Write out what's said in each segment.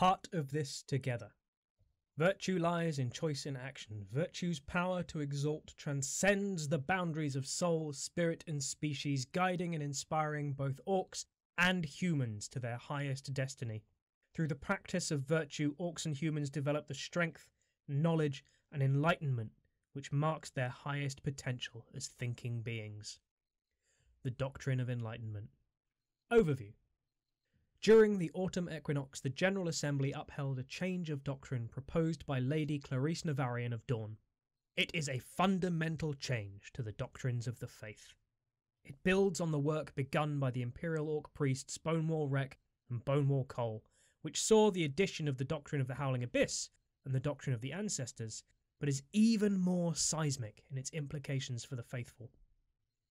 part of this together. Virtue lies in choice in action. Virtue's power to exalt transcends the boundaries of soul, spirit and species, guiding and inspiring both orcs and humans to their highest destiny. Through the practice of virtue, orcs and humans develop the strength, knowledge and enlightenment which marks their highest potential as thinking beings. The Doctrine of Enlightenment. Overview. During the autumn equinox, the General Assembly upheld a change of doctrine proposed by Lady Clarice Novarion of Dawn. It is a fundamental change to the doctrines of the faith. It builds on the work begun by the Imperial Orc priests Bonewall Wreck and Bonewall Coal, which saw the addition of the Doctrine of the Howling Abyss and the Doctrine of the Ancestors, but is even more seismic in its implications for the faithful.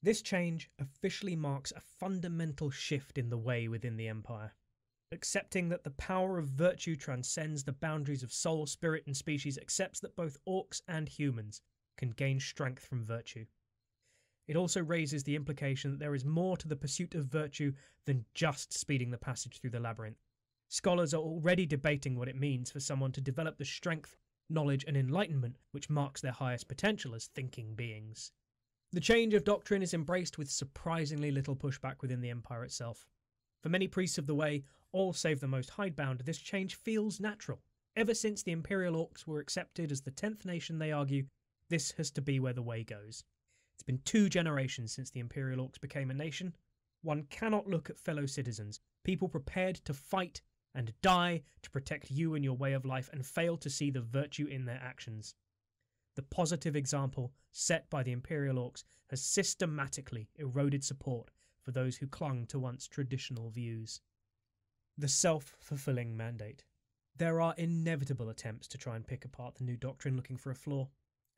This change officially marks a fundamental shift in the way within the Empire. Accepting that the power of virtue transcends the boundaries of soul, spirit and species accepts that both orcs and humans can gain strength from virtue. It also raises the implication that there is more to the pursuit of virtue than just speeding the passage through the labyrinth. Scholars are already debating what it means for someone to develop the strength, knowledge and enlightenment which marks their highest potential as thinking beings. The change of doctrine is embraced with surprisingly little pushback within the Empire itself. For many priests of the way, all save the most hidebound, this change feels natural. Ever since the Imperial Orcs were accepted as the 10th nation, they argue, this has to be where the way goes. It's been 2 generations since the Imperial Orcs became a nation. One cannot look at fellow citizens, people prepared to fight and die to protect you and your way of life, and fail to see the virtue in their actions. The positive example set by the Imperial Orcs has systematically eroded support for those who clung to once traditional views. The self-fulfilling mandate. There are inevitable attempts to try and pick apart the new doctrine looking for a flaw.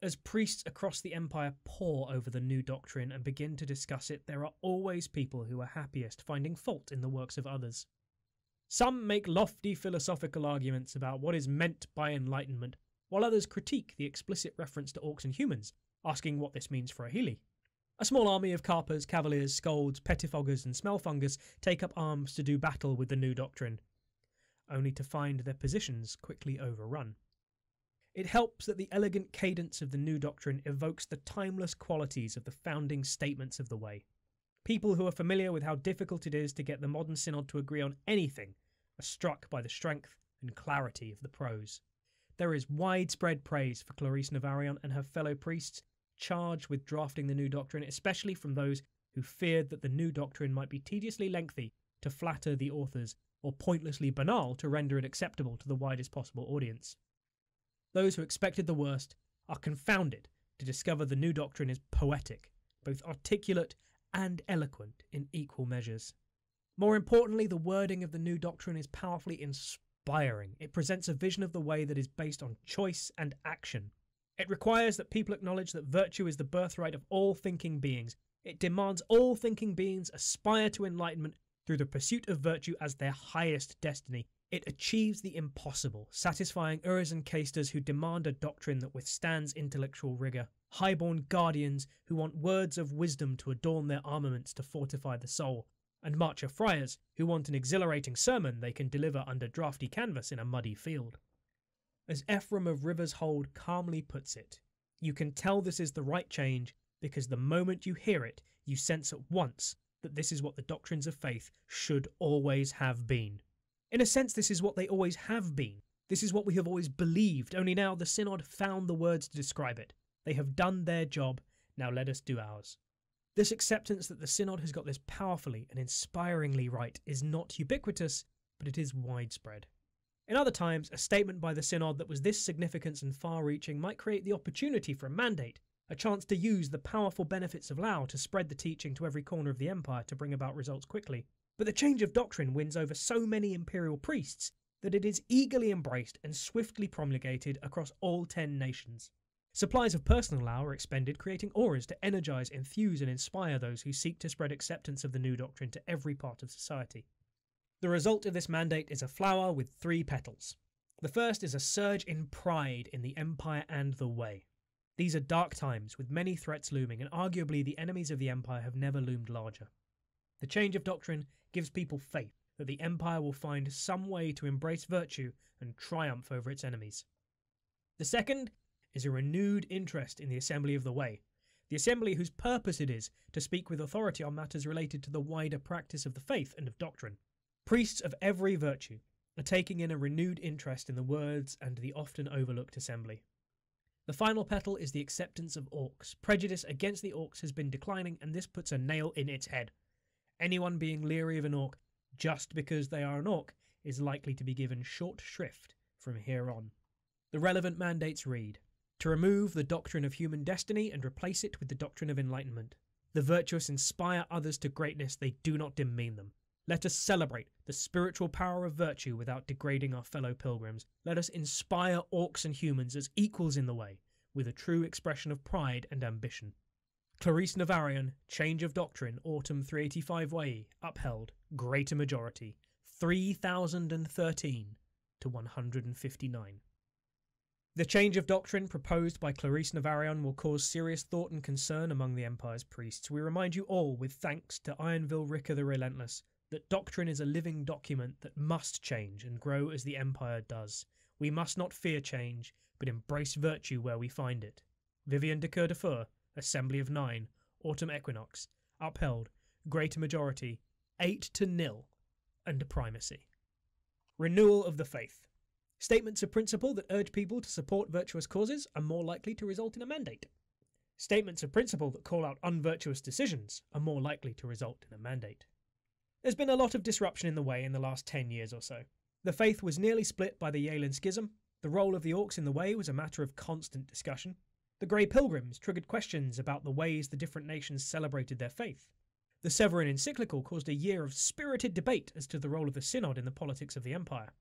As priests across the Empire pore over the new doctrine and begin to discuss it, there are always people who are happiest finding fault in the works of others. Some make lofty philosophical arguments about what is meant by enlightenment, while others critique the explicit reference to orcs and humans, asking what this means for a Healy. A small army of carpers, cavaliers, scolds, pettifoggers and smellfungers take up arms to do battle with the new doctrine, only to find their positions quickly overrun. It helps that the elegant cadence of the new doctrine evokes the timeless qualities of the founding statements of the way. People who are familiar with how difficult it is to get the modern synod to agree on anything are struck by the strength and clarity of the prose. There is widespread praise for Clarice Novarion and her fellow priests charged with drafting the new doctrine, especially from those who feared that the new doctrine might be tediously lengthy to flatter the authors or pointlessly banal to render it acceptable to the widest possible audience. Those who expected the worst are confounded to discover the new doctrine is poetic, both articulate and eloquent in equal measures. More importantly, the wording of the new doctrine is powerfully inspiring. It presents a vision of the way that is based on choice and action. It requires that people acknowledge that virtue is the birthright of all thinking beings. It demands all thinking beings aspire to enlightenment through the pursuit of virtue as their highest destiny. It achieves the impossible, satisfying Urz and Casters who demand a doctrine that withstands intellectual rigour, highborn guardians who want words of wisdom to adorn their armaments to fortify the soul, and marcher friars who want an exhilarating sermon they can deliver under drafty canvas in a muddy field. As Ephraim of Rivershold calmly puts it, you can tell this is the right change because the moment you hear it, you sense at once that this is what the doctrines of faith should always have been. In a sense, this is what they always have been. This is what we have always believed, only now the Synod found the words to describe it. They have done their job, now let us do ours. This acceptance that the Synod has got this powerfully and inspiringly right is not ubiquitous, but it is widespread. In other times, a statement by the Synod that was this significant and far-reaching might create the opportunity for a mandate, a chance to use the powerful benefits of Lao to spread the teaching to every corner of the Empire to bring about results quickly. But the change of doctrine wins over so many Imperial priests that it is eagerly embraced and swiftly promulgated across all 10 nations. Supplies of personal Lao are expended, creating auras to energise, enthuse and inspire those who seek to spread acceptance of the new doctrine to every part of society. The result of this mandate is a flower with 3 petals. The first is a surge in pride in the Empire and the Way. These are dark times with many threats looming, and arguably the enemies of the Empire have never loomed larger. The change of doctrine gives people faith that the Empire will find some way to embrace virtue and triumph over its enemies. The second is a renewed interest in the Assembly of the Way, the assembly whose purpose it is to speak with authority on matters related to the wider practice of the faith and of doctrine. Priests of every virtue are taking in a renewed interest in the words and the often overlooked assembly. The final petal is the acceptance of orcs. Prejudice against the orcs has been declining, and this puts a nail in its head. Anyone being leery of an orc just because they are an orc is likely to be given short shrift from here on. The relevant mandates read: to remove the doctrine of human destiny and replace it with the doctrine of enlightenment. The virtuous inspire others to greatness, they do not demean them. Let us celebrate the spiritual power of virtue without degrading our fellow pilgrims. Let us inspire orcs and humans as equals in the way, with a true expression of pride and ambition. Clarice Novarion, Change of Doctrine, Autumn 385 YE, upheld, greater majority, 3,013 to 159. The change of doctrine proposed by Clarice Novarion will cause serious thought and concern among the Empire's priests. We remind you all, with thanks to Ironville Ricker the Relentless, that doctrine is a living document that must change and grow as the Empire does. We must not fear change, but embrace virtue where we find it. Vivian de Coeurdefeu, Assembly of Nine, Autumn Equinox, upheld, greater majority, 8 to 0, and primacy. Renewal of the faith. Statements of principle that urge people to support virtuous causes are more likely to result in a mandate. Statements of principle that call out unvirtuous decisions are more likely to result in a mandate. There's been a lot of disruption in the way in the last 10 years or so. The faith was nearly split by the Yalan Schism. The role of the orcs in the way was a matter of constant discussion. The Grey Pilgrims triggered questions about the ways the different nations celebrated their faith. The Severan Encyclical caused a year of spirited debate as to the role of the synod in the politics of the Empire.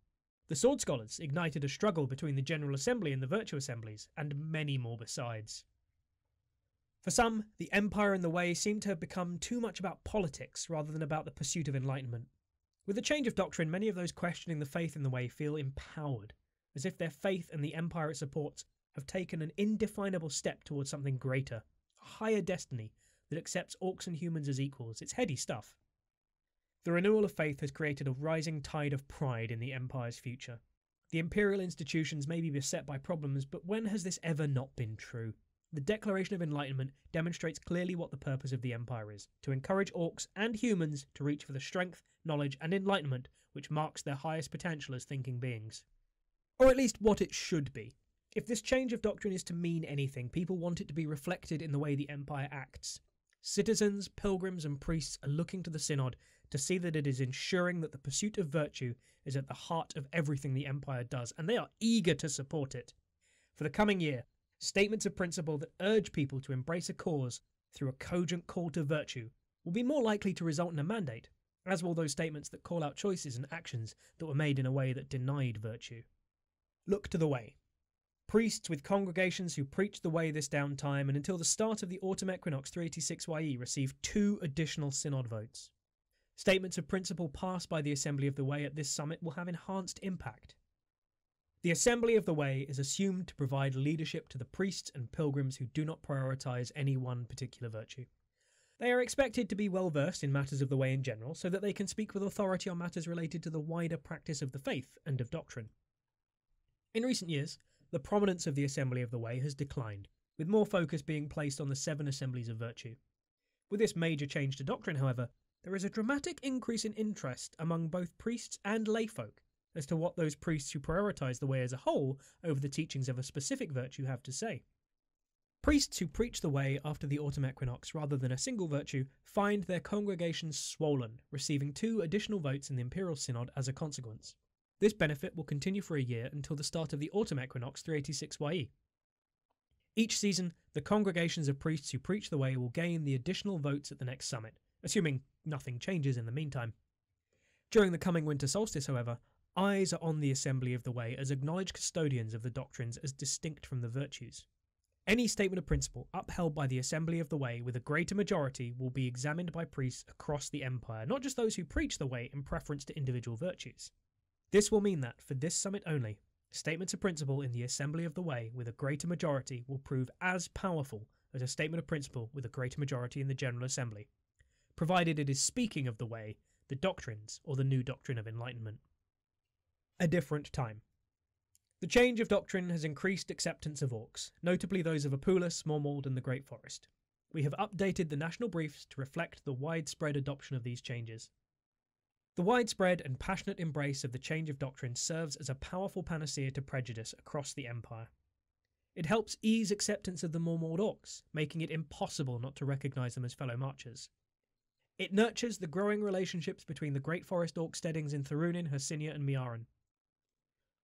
The Sword Scholars ignited a struggle between the General Assembly and the Virtue Assemblies, and many more besides. For some, the Empire and the Way seemed to have become too much about politics rather than about the pursuit of enlightenment. With the change of doctrine, many of those questioning the faith in the Way feel empowered, as if their faith and the Empire it supports have taken an indefinable step towards something greater, a higher destiny that accepts orcs and humans as equals. It's heady stuff. The renewal of faith has created a rising tide of pride in the Empire's future. The imperial institutions may be beset by problems, but when has this ever not been true? The Declaration of Enlightenment demonstrates clearly what the purpose of the Empire is: to encourage orcs and humans to reach for the strength, knowledge, and enlightenment which marks their highest potential as thinking beings. Or at least what it should be. If this change of doctrine is to mean anything, people want it to be reflected in the way the Empire acts. Citizens, pilgrims, and priests are looking to the Synod to see that it is ensuring that the pursuit of virtue is at the heart of everything the Empire does, and they are eager to support it. For the coming year, statements of principle that urge people to embrace a cause through a cogent call to virtue will be more likely to result in a mandate, as will those statements that call out choices and actions that were made in a way that denied virtue. Look to the Way. Priests with congregations who preached the way this downtime and until the start of the Autumn Equinox 386 YE received 2 additional synod votes. Statements of principle passed by the Assembly of the Way at this summit will have enhanced impact. The Assembly of the Way is assumed to provide leadership to the priests and pilgrims who do not prioritise any one particular virtue. They are expected to be well versed in matters of the way in general, so that they can speak with authority on matters related to the wider practice of the faith and of doctrine. In recent years, the prominence of the Assembly of the Way has declined, with more focus being placed on the 7 assemblies of virtue. With this major change to doctrine, however, there is a dramatic increase in interest among both priests and layfolk as to what those priests who prioritise the way as a whole over the teachings of a specific virtue have to say. Priests who preach the way after the autumn equinox rather than a single virtue find their congregations swollen, receiving 2 additional votes in the Imperial Synod as a consequence. This benefit will continue for a year until the start of the Autumn Equinox 386 YE. Each season, the congregations of priests who preach the way will gain the additional votes at the next summit, assuming nothing changes in the meantime. During the coming winter solstice, however, eyes are on the Assembly of the Way as acknowledged custodians of the doctrines as distinct from the virtues. Any statement of principle upheld by the Assembly of the Way with a greater majority will be examined by priests across the Empire, not just those who preach the way in preference to individual virtues. This will mean that, for this summit only, statements of principle in the Assembly of the Way with a greater majority will prove as powerful as a statement of principle with a greater majority in the General Assembly, provided it is speaking of the way the Doctrines, or the new Doctrine of Enlightenment. A different time. The change of doctrine has increased acceptance of orcs, notably those of Apulis, Mormold and the Great Forest. We have updated the national briefs to reflect the widespread adoption of these changes. The widespread and passionate embrace of the change of doctrine serves as a powerful panacea to prejudice across the Empire. It helps ease acceptance of the Mormold orcs, making it impossible not to recognise them as fellow marchers. It nurtures the growing relationships between the Great Forest orc steadings in Thurunin, Hersinia and Miaran.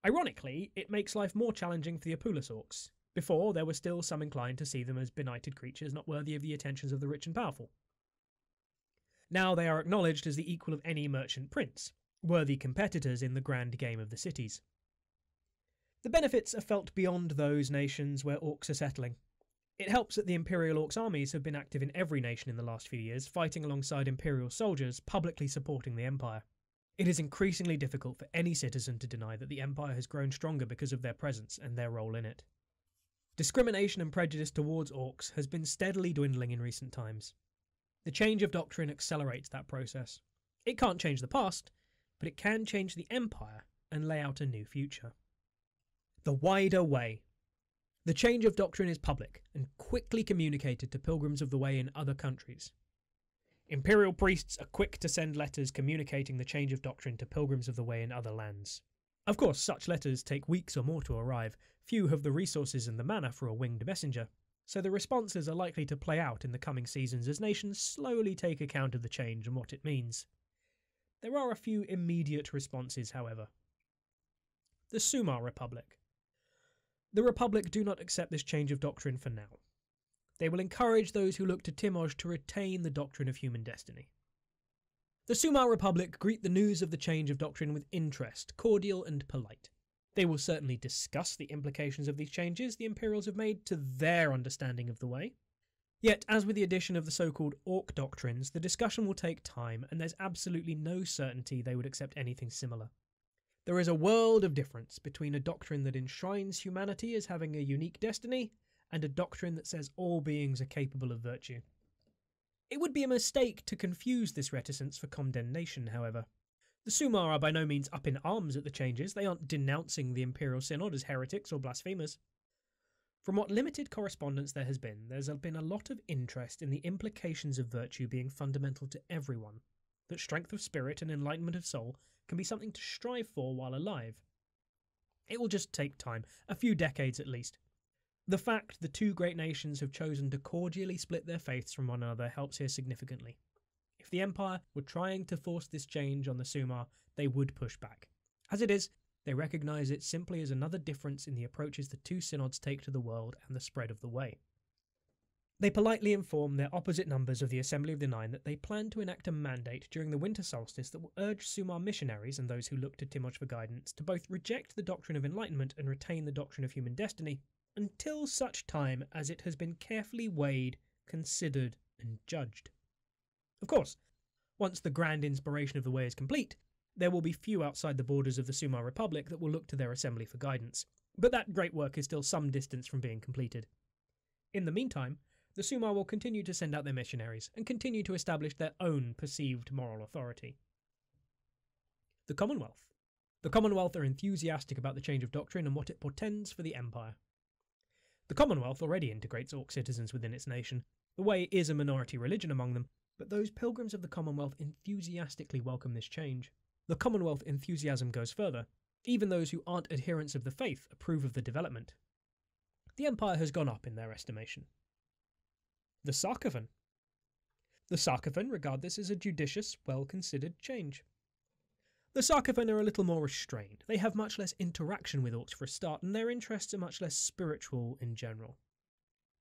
Ironically, it makes life more challenging for the Apulis orcs. Before, there were still some inclined to see them as benighted creatures not worthy of the attentions of the rich and powerful. Now they are acknowledged as the equal of any merchant prince, worthy competitors in the grand game of the cities. The benefits are felt beyond those nations where orcs are settling. It helps that the Imperial Orcs armies have been active in every nation in the last few years, fighting alongside Imperial soldiers, publicly supporting the Empire. It is increasingly difficult for any citizen to deny that the Empire has grown stronger because of their presence and their role in it. Discrimination and prejudice towards orcs has been steadily dwindling in recent times. The change of doctrine accelerates that process. It can't change the past, but it can change the Empire and lay out a new future. The wider way. The change of doctrine is public and quickly communicated to pilgrims of the way in other countries. Imperial priests are quick to send letters communicating the change of doctrine to pilgrims of the way in other lands. Of course, such letters take weeks or more to arrive. Few have the resources and the manner for a winged messenger, so the responses are likely to play out in the coming seasons as nations slowly take account of the change and what it means. There are a few immediate responses, however. The Sumar Republic. The Republic do not accept this change of doctrine for now. They will encourage those who look to Timoj to retain the doctrine of human destiny. The Sumar Republic greet the news of the change of doctrine with interest, cordial and polite. They will certainly discuss the implications of these changes the Imperials have made to their understanding of the way. Yet, as with the addition of the so-called Orc doctrines, the discussion will take time and there's absolutely no certainty they would accept anything similar. There is a world of difference between a doctrine that enshrines humanity as having a unique destiny and a doctrine that says all beings are capable of virtue. It would be a mistake to confuse this reticence for condemnation, however. The Sumar are by no means up in arms at the changes, they aren't denouncing the Imperial Synod as heretics or blasphemers. From what limited correspondence there's been a lot of interest in the implications of virtue being fundamental to everyone, that strength of spirit and enlightenment of soul can be something to strive for while alive. It will just take time, a few decades at least. The fact the two great nations have chosen to cordially split their faiths from one another helps here significantly. If the Empire were trying to force this change on the Sumar, they would push back. As it is, they recognise it simply as another difference in the approaches the two synods take to the world and the spread of the way. They politely inform their opposite numbers of the Assembly of the Nine that they plan to enact a mandate during the winter solstice that will urge Sumar missionaries and those who look to Timoj for guidance to both reject the doctrine of enlightenment and retain the doctrine of human destiny, until such time as it has been carefully weighed, considered and judged. Of course, once the grand inspiration of the way is complete, there will be few outside the borders of the Sumar Republic that will look to their assembly for guidance, but that great work is still some distance from being completed. In the meantime, the Sumar will continue to send out their missionaries and continue to establish their own perceived moral authority. The Commonwealth. The Commonwealth are enthusiastic about the change of doctrine and what it portends for the Empire. The Commonwealth already integrates orc citizens within its nation. The way is a minority religion among them, but those pilgrims of the Commonwealth enthusiastically welcome this change. The Commonwealth enthusiasm goes further. Even those who aren't adherents of the faith approve of the development. The Empire has gone up in their estimation. The Sarkavan. The Sarkavan regard this as a judicious, well-considered change. The Sarkavan are a little more restrained. They have much less interaction with orcs for a start, and their interests are much less spiritual in general.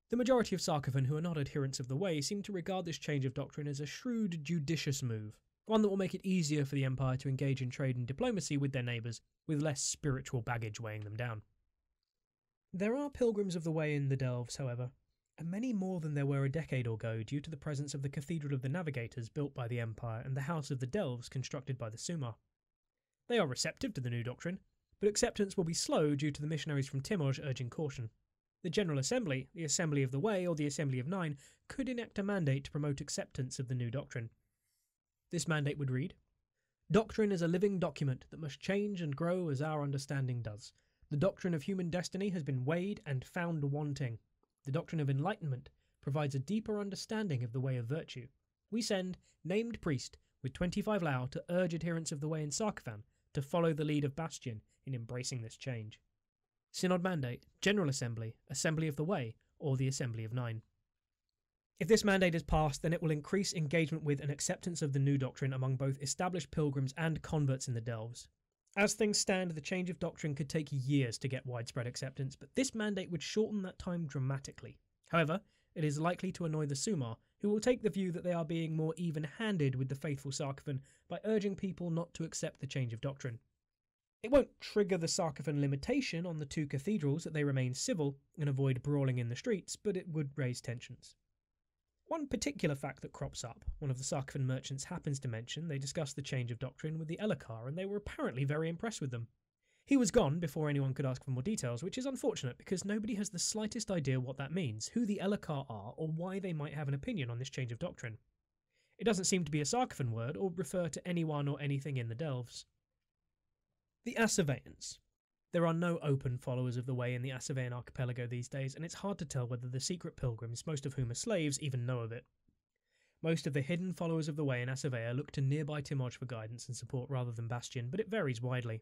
The majority of Sarkavan who are not adherents of the way seem to regard this change of doctrine as a shrewd, judicious move, one that will make it easier for the Empire to engage in trade and diplomacy with their neighbours, with less spiritual baggage weighing them down. There are pilgrims of the way in the Delves, however, and many more than there were a decade ago due to the presence of the Cathedral of the Navigators built by the Empire and the House of the Delves constructed by the Sumar. They are receptive to the new doctrine, but acceptance will be slow due to the missionaries from Timoj urging caution. The General Assembly, the Assembly of the Way or the Assembly of Nine could enact a mandate to promote acceptance of the new doctrine. This mandate would read, Doctrine is a living document that must change and grow as our understanding does. The doctrine of human destiny has been weighed and found wanting. The doctrine of enlightenment provides a deeper understanding of the way of virtue. We send named priest with 25 Lao to urge adherents of the way in Sarkavan to follow the lead of Bastion in embracing this change. Synod Mandate, General Assembly, Assembly of the Way, or the Assembly of Nine. If this mandate is passed, then it will increase engagement with and acceptance of the new doctrine among both established pilgrims and converts in the Delves. As things stand, the change of doctrine could take years to get widespread acceptance, but this mandate would shorten that time dramatically. However, it is likely to annoy the Sumar, who will take the view that they are being more even-handed with the faithful Sarcophan by urging people not to accept the change of doctrine. It won't trigger the Sarcophan limitation on the two cathedrals that they remain civil and avoid brawling in the streets, but it would raise tensions. One particular fact that crops up, one of the Sarkavan merchants happens to mention, they discussed the change of doctrine with the Elakar and they were apparently very impressed with them. He was gone before anyone could ask for more details, which is unfortunate because nobody has the slightest idea what that means, who the Elakar are or why they might have an opinion on this change of doctrine. It doesn't seem to be a Sarkavan word or refer to anyone or anything in the Delves. The Asaveans. There are no open followers of the way in the Asavean archipelago these days, and it's hard to tell whether the secret pilgrims, most of whom are slaves, even know of it. Most of the hidden followers of the way in Asavea look to nearby Timoj for guidance and support rather than Bastion, but it varies widely.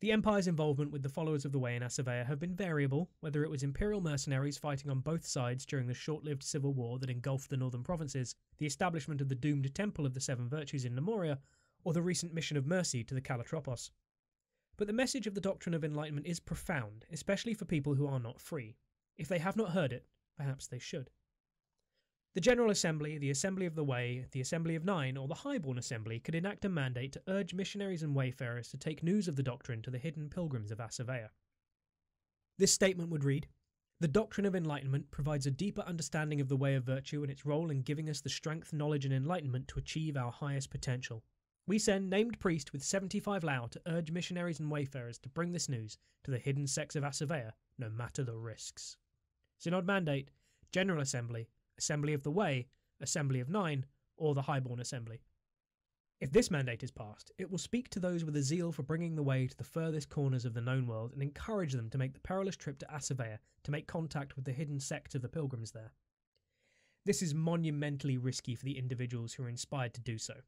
The Empire's involvement with the followers of the way in Asavea have been variable, whether it was imperial mercenaries fighting on both sides during the short-lived civil war that engulfed the northern provinces, the establishment of the doomed Temple of the Seven Virtues in Nemoria, or the recent mission of mercy to the Calatropos. But the message of the Doctrine of Enlightenment is profound, especially for people who are not free. If they have not heard it, perhaps they should. The General Assembly, the Assembly of the Way, the Assembly of Nine, or the Highborn Assembly could enact a mandate to urge missionaries and wayfarers to take news of the doctrine to the hidden pilgrims of Asaveia. This statement would read, "The Doctrine of Enlightenment provides a deeper understanding of the way of virtue and its role in giving us the strength, knowledge and enlightenment to achieve our highest potential. We send named priest with 75 Lao to urge missionaries and wayfarers to bring this news to the hidden sects of Asaveia, no matter the risks." Synod Mandate, General Assembly, Assembly of the Way, Assembly of Nine, or the Highborn Assembly. If this mandate is passed, it will speak to those with a zeal for bringing the way to the furthest corners of the known world and encourage them to make the perilous trip to Asaveia to make contact with the hidden sect of the pilgrims there. This is monumentally risky for the individuals who are inspired to do so.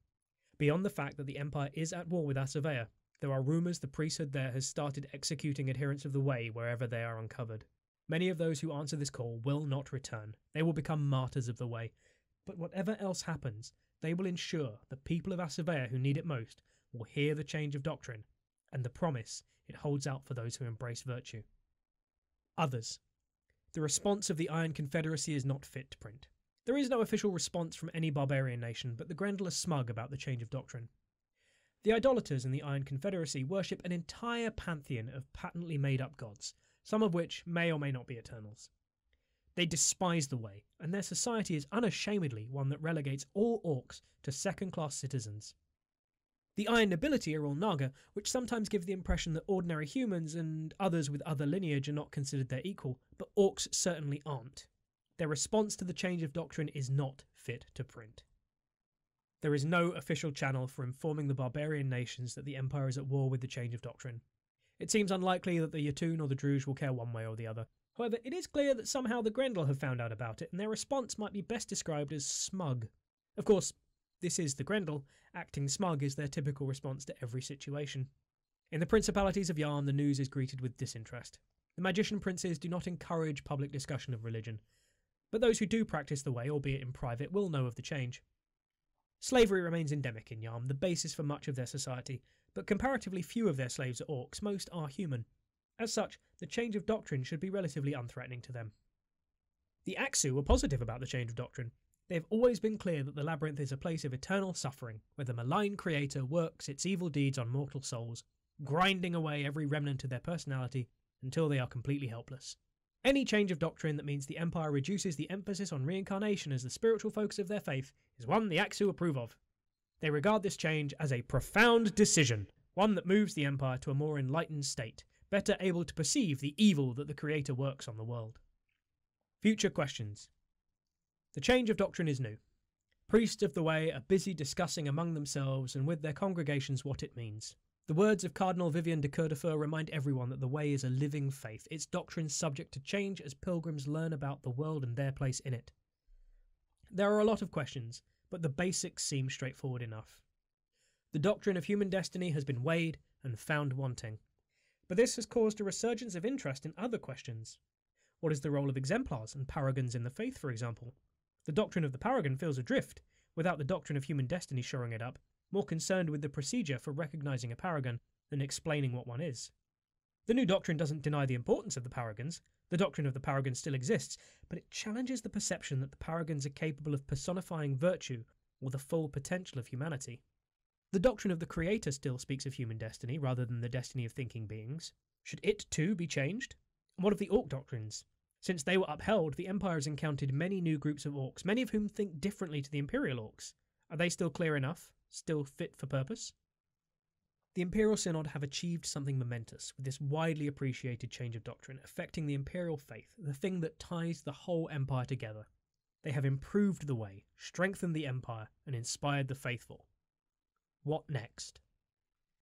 Beyond the fact that the Empire is at war with Asaveia, there are rumours the priesthood there has started executing adherents of the way wherever they are uncovered. Many of those who answer this call will not return. They will become martyrs of the way. But whatever else happens, they will ensure the people of Asaveia who need it most will hear the change of doctrine and the promise it holds out for those who embrace virtue. Others. The response of the Iron Confederacy is not fit to print. There is no official response from any barbarian nation, but the Grendel are smug about the change of doctrine. The idolaters in the Iron Confederacy worship an entire pantheon of patently made-up gods, some of which may or may not be eternals. They despise the way, and their society is unashamedly one that relegates all orcs to second-class citizens. The Iron Nobility are all Naga, which sometimes give the impression that ordinary humans and others with other lineage are not considered their equal, but orcs certainly aren't. Their response to the change of doctrine is not fit to print. There is no official channel for informing the barbarian nations that the Empire is at war with the change of doctrine. It seems unlikely that the Yatun or the Druze will care one way or the other. However, it is clear that somehow the Grendel have found out about it, and their response might be best described as smug. Of course, this is the Grendel. Acting smug is their typical response to every situation. In the principalities of Yarm, the news is greeted with disinterest. The magician princes do not encourage public discussion of religion, but those who do practice the way, albeit in private, will know of the change. Slavery remains endemic in Yarm, the basis for much of their society, but comparatively few of their slaves are orcs, most are human. As such, the change of doctrine should be relatively unthreatening to them. The Aksu were positive about the change of doctrine. They have always been clear that the Labyrinth is a place of eternal suffering, where the malign creator works its evil deeds on mortal souls, grinding away every remnant of their personality until they are completely helpless. Any change of doctrine that means the Empire reduces the emphasis on reincarnation as the spiritual focus of their faith is one the Aksu approve of. They regard this change as a profound decision, one that moves the Empire to a more enlightened state, better able to perceive the evil that the Creator works on the world. Future questions. The change of doctrine is new. Priests of the Way are busy discussing among themselves and with their congregations what it means. The words of Cardinal Vivian de Coeurdefeu remind everyone that the Way is a living faith, its doctrines subject to change as pilgrims learn about the world and their place in it. There are a lot of questions, but the basics seem straightforward enough. The doctrine of human destiny has been weighed and found wanting. But this has caused a resurgence of interest in other questions. What is the role of exemplars and paragons in the faith, for example? The doctrine of the paragon feels adrift, without the doctrine of human destiny shoring it up, more concerned with the procedure for recognising a paragon than explaining what one is. The new doctrine doesn't deny the importance of the paragons. The doctrine of the paragon still exists, but it challenges the perception that the paragons are capable of personifying virtue or the full potential of humanity. The doctrine of the creator still speaks of human destiny rather than the destiny of thinking beings. Should it too be changed? And what of the orc doctrines? Since they were upheld, the Empire has encountered many new groups of orcs, many of whom think differently to the Imperial orcs. Are they still clear enough? Still fit for purpose? The Imperial Synod have achieved something momentous with this widely appreciated change of doctrine, affecting the Imperial faith, the thing that ties the whole Empire together. They have improved the Way, strengthened the Empire, and inspired the faithful. What next?